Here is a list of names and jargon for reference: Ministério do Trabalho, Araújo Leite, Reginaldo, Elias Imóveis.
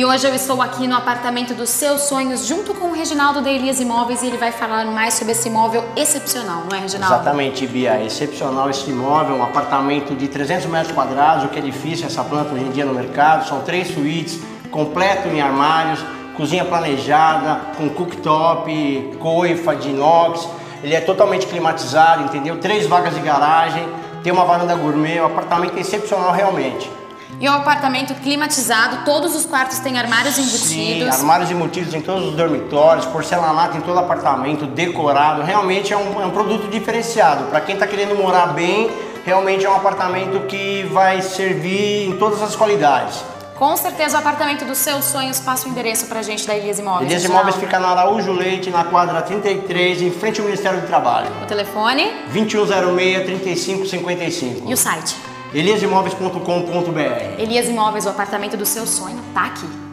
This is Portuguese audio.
E hoje eu estou aqui no apartamento dos seus sonhos, junto com o Reginaldo da Elias Imóveis, e ele vai falar mais sobre esse imóvel excepcional, não é, Reginaldo? Exatamente, Bia. Excepcional esse imóvel, um apartamento de 300 metros quadrados, o que é difícil essa planta hoje em dia no mercado. São 3 suítes, completo em armários, cozinha planejada, com cooktop, coifa de inox. Ele é totalmente climatizado, entendeu? 3 vagas de garagem, tem uma varanda gourmet, um apartamento excepcional realmente. E é um apartamento climatizado, todos os quartos têm armários embutidos. Sim, armários embutidos em todos os dormitórios, porcelanato em todo apartamento, decorado. Realmente é um produto diferenciado. Para quem está querendo morar bem, realmente é um apartamento que vai servir em todas as qualidades. Com certeza, o apartamento dos seus sonhos. Passa o endereço pra gente da Elias Imóveis. Elias Imóveis fica na Araújo Leite, na quadra 33, em frente ao Ministério do Trabalho. O telefone? 2106-3555. E o site? eliasimóveis.com.br. Elias Imóveis, o apartamento do seu sonho, tá aqui.